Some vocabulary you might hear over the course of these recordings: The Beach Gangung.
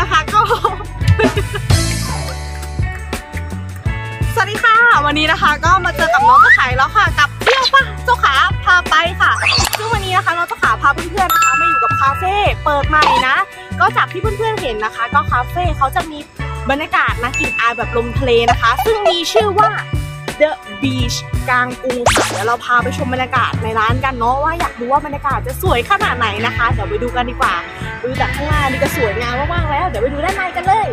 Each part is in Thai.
นะคะก็สวัสดีค่ะวันนี้นะคะก็มาเจอกับน้องเจ้าขาแล้วค่ะกับเที่ยวป่ะเจ้าขาพาไปค่ะซึ่งวันนี้นะคะน้องเจ้าขาพาเพื่อนๆนะคะมาอยู่กับคาเฟ่เปิดใหม่นะก็จากที่เพื่อนๆเห็นนะคะก็คาเฟ่เขาจะมีบรรยากาศนะกลิ่นอายแบบลมทะเลนะคะซึ่งมีชื่อว่า The Beach Gangung ค่ะเดี๋ยวเราพาไปชมบรรยากาศในร้านกันเนาะว่าอยากรู้ว่าบรรยากาศจะสวยขนาดไหนนะคะเดี๋ยวไปดูกันดีกว่าดูจากข้างล่างนี่ก็สวยงามมากๆแล้วเดี๋ยวไปดูด้านในกันเลย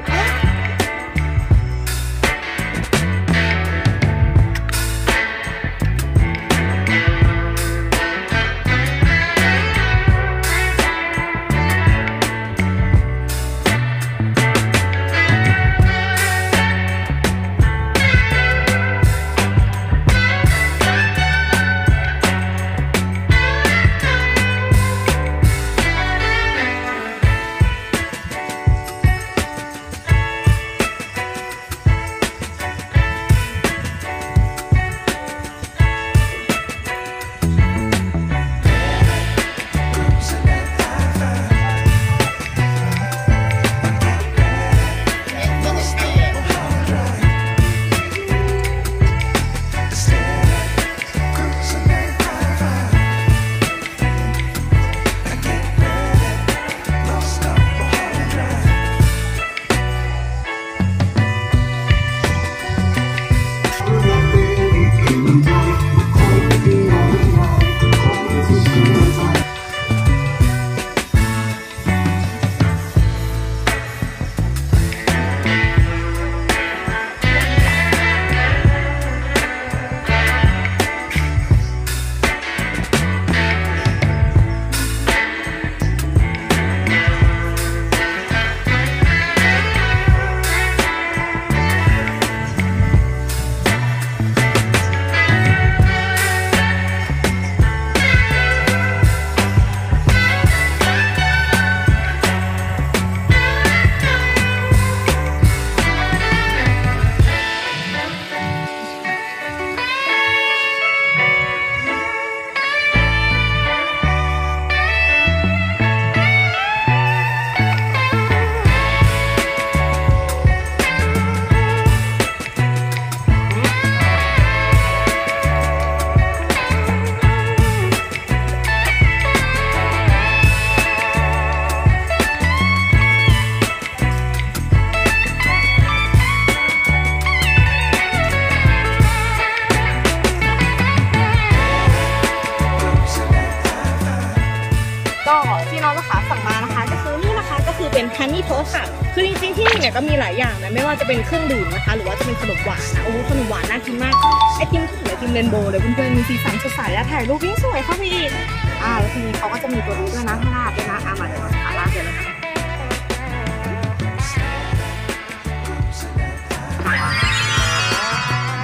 เป็นฮันนี่โทสต์ค่ะคือจริงๆที่นี่เนี่ยก็มีหลายอย่างนะไม่ว่าจะเป็นเครื่องดื่มนะคะหรือว่าจะเป็นขนมหวานนะโอ้ขนมหวานน่ากินมากไอติมที่เหลือไอติมเรนโบว์เลยเพื่อนๆมีสีสันสดใสและถ่ายรูปยิ่งสวยเข้าไปอีกแล้วทีนี้เขาก็จะมีตัวนี้ด้วยนะข้างหน้าด้วยนะมาเดี๋ยวมาลาเดี๋ยวนะคะ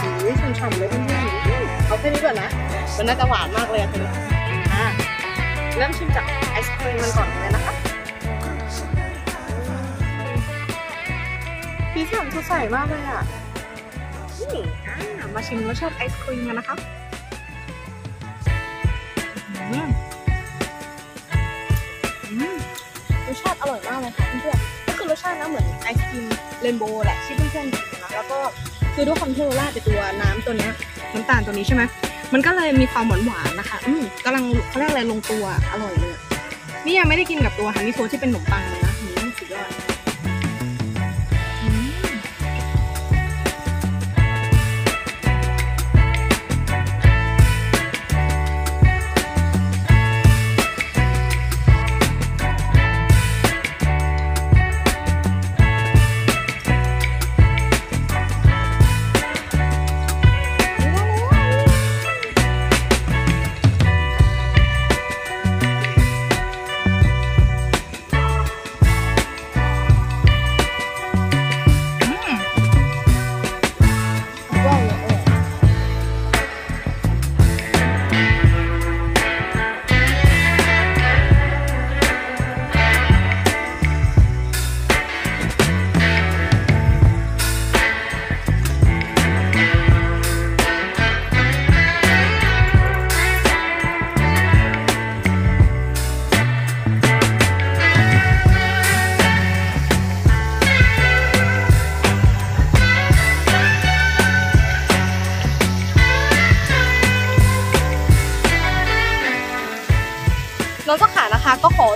อุ้ยช่ำๆเลยเพื่อนๆเอาแค่นี้ก่อนนะมันน่าจะหวานมากเลยทีนี้เริ่มชิมจากไอศครีมมันก่อนเลยนะคะพี่ฉ่ำสดใสมากเลยอ่ะนี่มาชิมรสชาติไอศครีมกันนะคะรสชาติอร่อยมากเลยค่ะเพื่อนๆก็คือรสชาตินะเหมือนไอศครีมเรนโบว์แหละที่เพื่อนๆกินนะแล้วก็คือด้วยความที่เราราดไปตัวน้ำตัวนี้น้ำตาลตัวนี้ใช่ไหมมันก็เลยมีความหวานๆนะคะกำลังเขาเรียกอะไรลงตัวอร่อยเลยนี่ยังไม่ได้กินกับตัวฮันนี่โทสต์ที่เป็นขนมปังเลยนะสุดยอด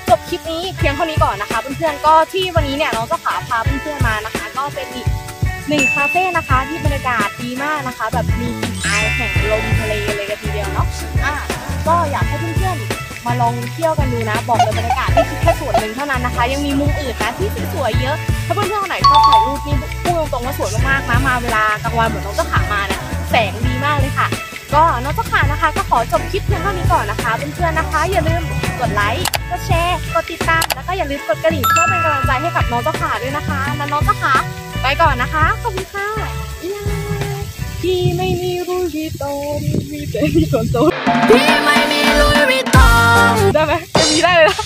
จบคลิปนี้เพียงเท่านี้ก่อนนะคะเพื่อนๆก็ที่วันนี้เนี่ยน้องเจ้าขาพาเพื่อนๆมานะคะก็เป็นอีกหนึ่งคาเฟ่นะคะที่บรรยากาศดีมากนะคะแบบมีกลิ่นอายแห่งลมทะเลเลยกันทีเดียวเนาะก็อยากให้เพื่อนๆมาลองเที่ยวกันดูนะบอกเลยบรรยากาศนี่คือแค่ส่วนหนึ่งเท่านั้นนะคะยังมีมุมอื่นนะที่สวยๆเยอะถ้าเพื่อนๆคนไหนชอบถ่ายรูปนี่พูดตรงๆว่าสวยมากๆนะมาเวลากลางวันเหมือนน้องเจ้าขามาเนี่ยแสงดีมากเลยค่ะก็น้องเจ้าขานะคะก็ขอจบคลิปเพียงเท่านี้ก่อนนะคะเพื่อนๆนะคะอย่าลืมกดไลค์กดแชร์กดติดตามแล้วก็อย่าลืมกดกระดิ่งเพื่อเป็นกำลังใจให้กับน้องเจ้าขาด้วยนะคะแล้วน้องเจ้าขาไปก่อนนะคะขอบคุณค่ะที่ไม่มีลุยวิตตองมีแต่มีส่วนตัวที่ไม่มีลุยวิตตองได้ไหมจะมีได้เลยนะ